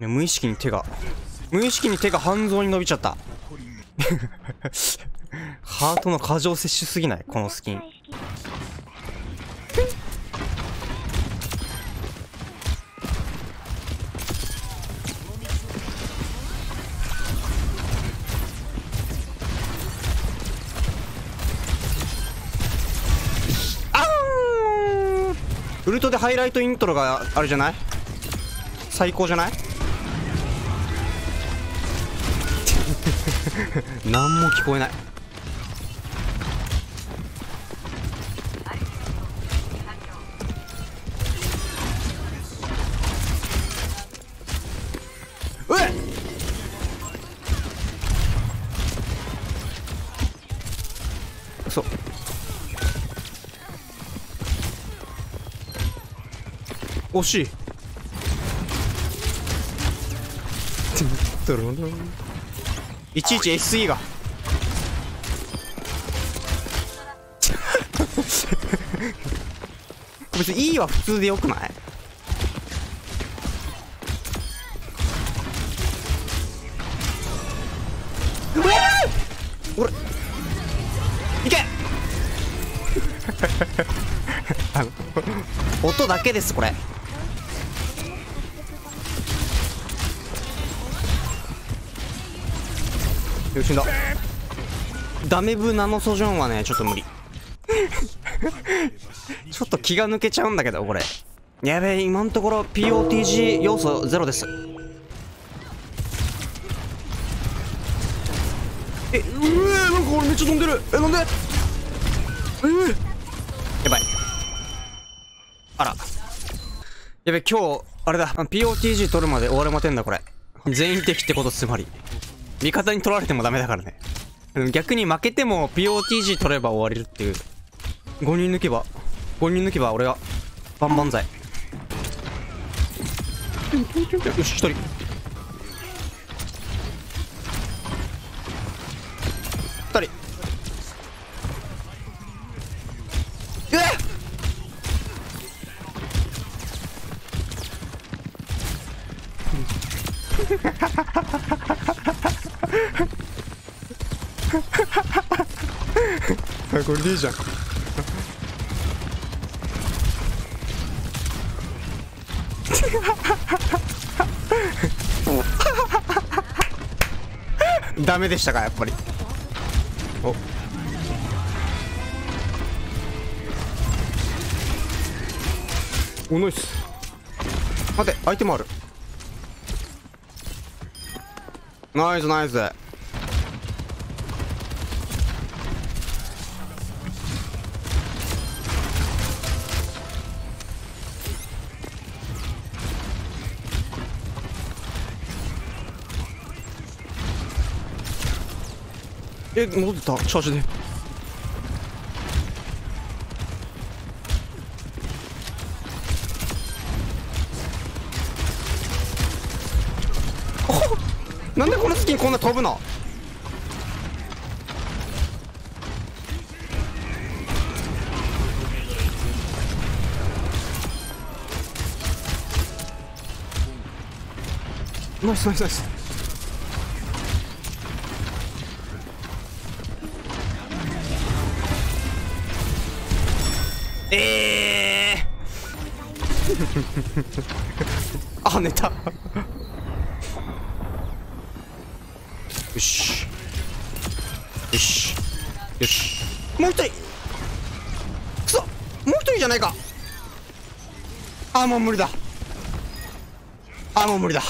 無意識に手が半蔵に伸びちゃったハートの過剰摂取すぎないこのスキン。ウルトでハイライトイントロがあるじゃない、最高じゃない何も聞こえない。うえっ、嘘、惜しい。いちいち SE が別に E は普通でよくない？俺いけ音だけですこれ。よしんだ。ダメブナノソジョンはねちょっと無理ちょっと気が抜けちゃうんだけどこれやべえ。今のところ POTG 要素ゼロです。え、うえ、なんか俺めっちゃ飛んでる。え、なんで、やばい、あらやべえ。今日あれだ、 POTG 取るまで終わるまでんだこれ。全員敵ってこと、つまり味方に取られてもダメだからね。逆に負けても POTG 取れば終われるっていう。5人抜けば俺は万々歳。よし1人。2人。えっ、これでいいじゃん。ダメでしたかやっぱり。お、お、ナイス。待て、相手もある。ナイスナイス。え、戻ってた、チャージで。なんでこのスキンこんな飛ぶの。ナイスナイスナイス。あ、寝たよしよしよし、もう一人、くそ、もう一人じゃないか。あー、もう無理だ、あー、もう無理だ。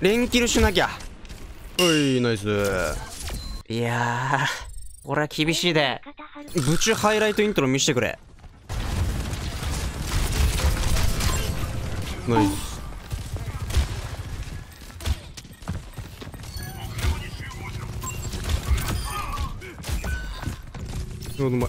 連キルしなきゃ。おい、ナイス。いやーこれは厳しいで。ブチュハイライトイントロ見してくれ。ナイス。うまい。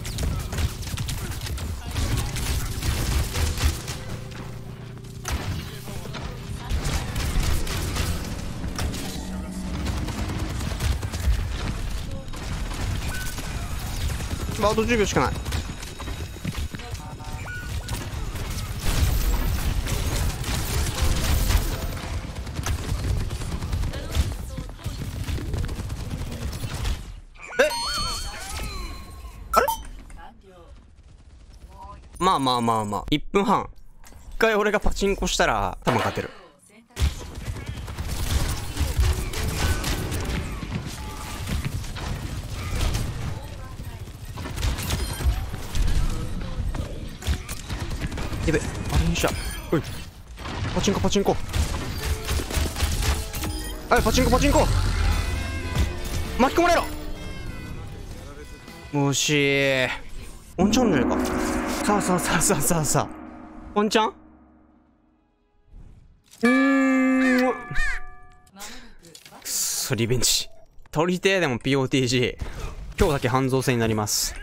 あと10秒しかない。まあまあまあまあ。1分半。一回俺がパチンコしたら、多分勝てる。やべ、あれにした。おい。パチンコパチンコ。はい、パチンコパチンコ。巻き込まれろ。惜しい。おんちゃんじゃないか。さあさあさあさあさあさあ。おんちゃん？くそ、リベンジ。取りてえでも POTG。今日だけ半蔵戦になります。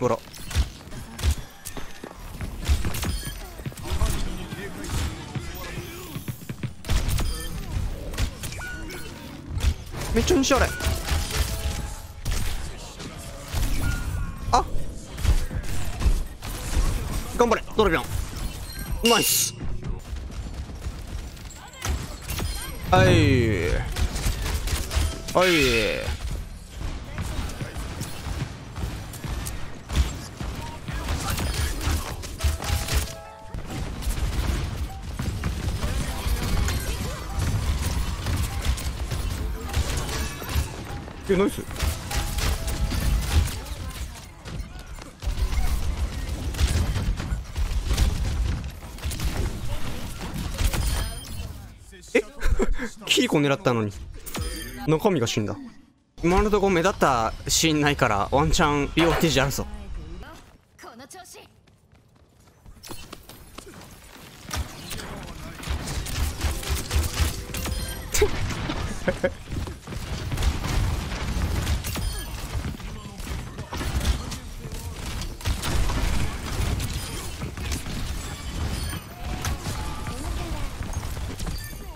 ほらめっちゃにしゃれ。あっ頑張れドラビアンナイス。はいはいナイス。えキリコ狙ったのに中身が死んだ。今のところ目立ったシーンないからワンチャン POTG あるぞ。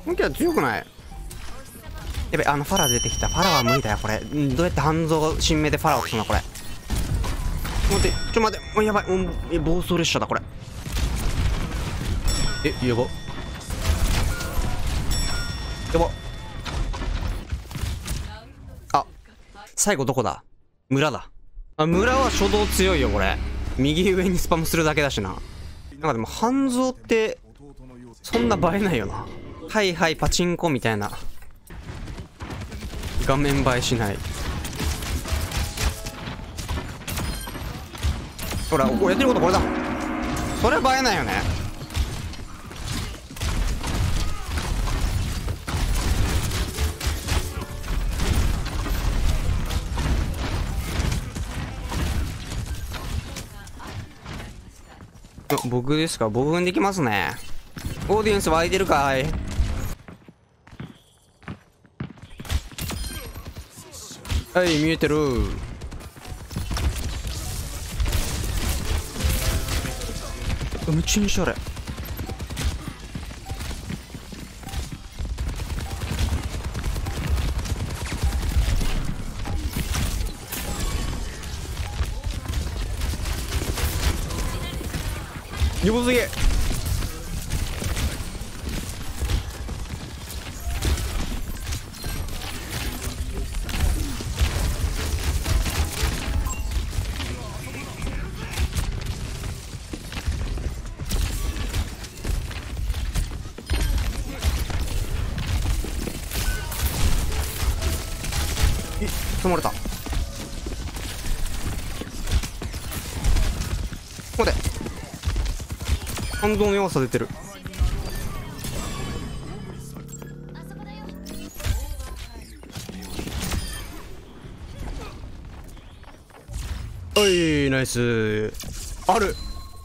本気は強くない。やべ、あのファラ出てきた。ファラは無理だよこれ。どうやって半蔵神明でファラをするのこれ。待ってちょ待って、もうやばい、もう暴走列車だこれ。えやばやば。あ最後どこだ。村だ。あ村は初動強いよこれ。右上にスパムするだけだしな。なんかでも半蔵ってそんな映えないよな。はいはいパチンコみたいな画面映えしない。ほらやってることこれだ。それは映えないよね。僕ですか。僕にできますね。オーディエンス湧いてるかい。はい見えてる。めっちゃにしゃれ。よこすぎ。止まれた。ここで反動の弱さ出てる。おいナイス。ある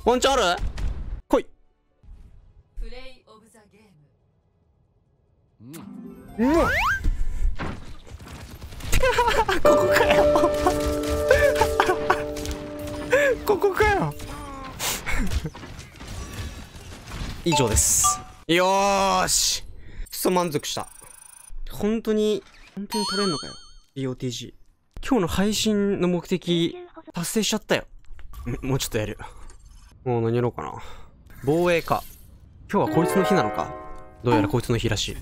ワンチャンある。来いうんうわっここかよここかよ以上です。よーしクソ満足した。本当に取れんのかよ POTG。今日の配信の目的、達成しちゃったよ。もうちょっとやる。もう何やろうかな。防衛か。今日はこいつの日なのか。どうやらこいつの日らしい。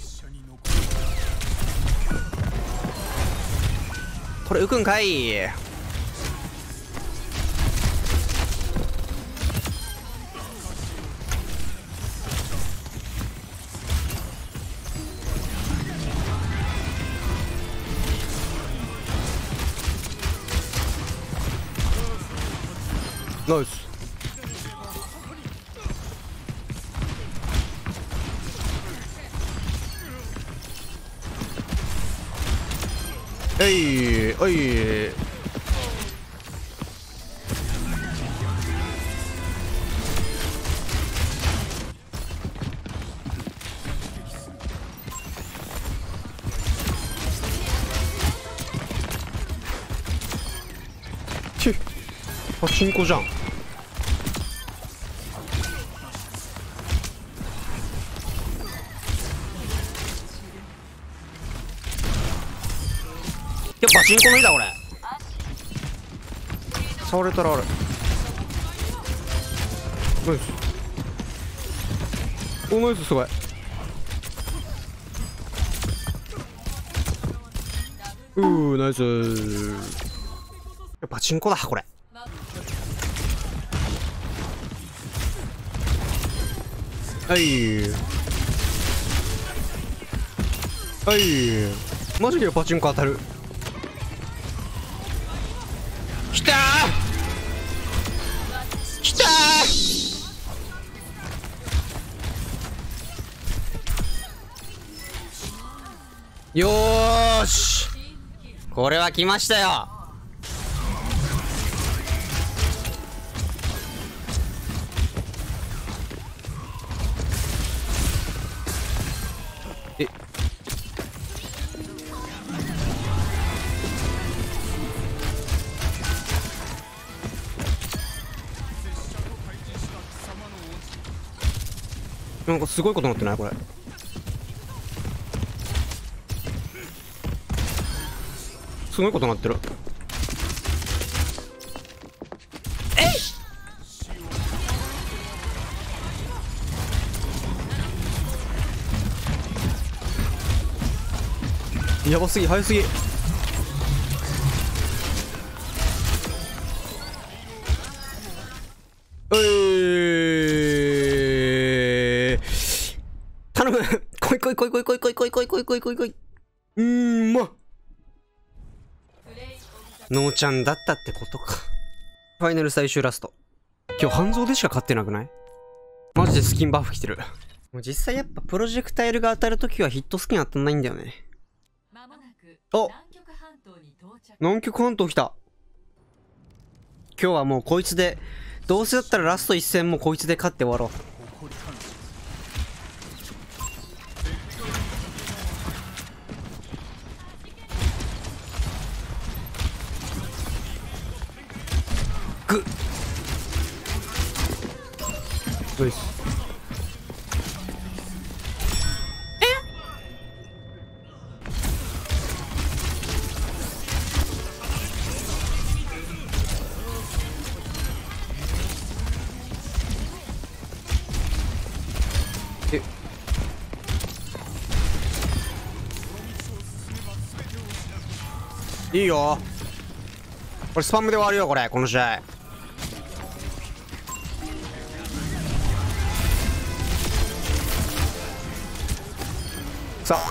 これ、浮くんかい。ナイス。えいおい、チッ、パチンコじゃん。パチンコの日だこれ。触れたらあれ。ナイス。お、ナイス、すごい。ナイス。パチンコだこれ。はいはい、マジでパチンコ当たる。よーし、これは来ましたよ。え、なんかすごいことになってないこれ。すごいことなってる。えい、やばすぎ、早すぎ。頼む。来い来い来い来い来い来い来い来い来い来い来い来い。まっ、ノーちゃんだったってことか。ファイナル最終ラスト。今日半蔵でしか勝ってなくない？マジでスキンバフ来てる。もう実際やっぱプロジェクタイルが当たるときはヒットスキン当たんないんだよね。お、南極半島来た。今日はもうこいつで、どうせだったらラスト一戦もこいつで勝って終わろう。ナイス。え？え？いいよ。これスパムで終わるよこれ、この試合。さあ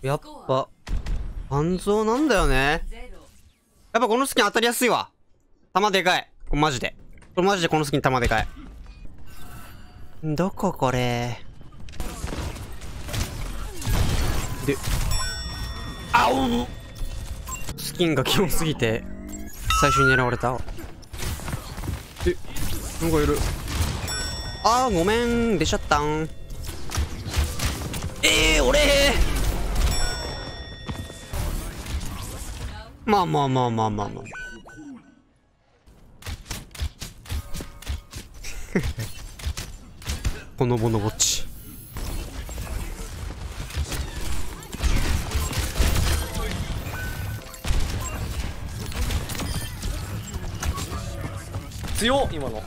やっぱ半蔵なんだよね。やっぱこのスキン当たりやすいわ。弾でかい、これマジで。これマジでこのスキン弾でかい。どここれで、あお、スキンが器用すぎて最初に狙われた。え、なんかいる。あー、ごめん、出ちゃったん。俺まあほのぼのぼっち。強っ今の。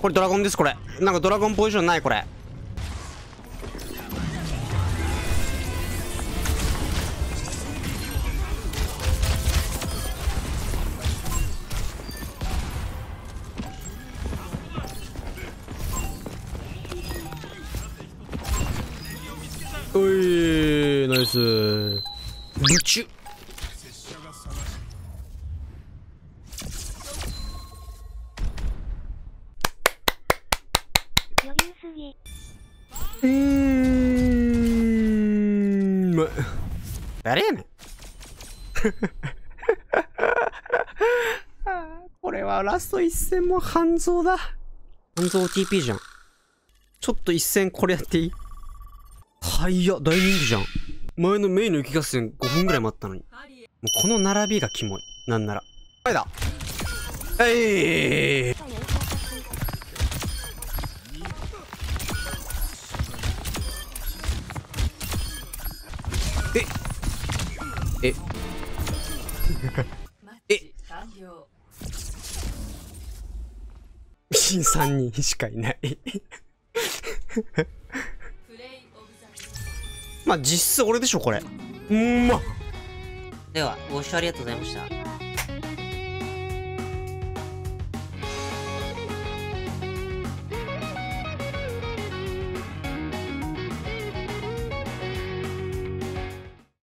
これドラゴンです。これなんかドラゴンポジションないこれ。おいナイスーブチュ。誰やねんこれはラスト一戦も半蔵だ。半蔵 TP じゃん。ちょっと一戦これやっていい？はいや、大人気じゃん。前のメインの雪合戦5分ぐらい待ったのに。もうこの並びがキモい。なんなら。前だ。えい！ええ新3人しかいないまあ実質俺でしょこれ。うんまっ。ではご視聴ありがとうございました。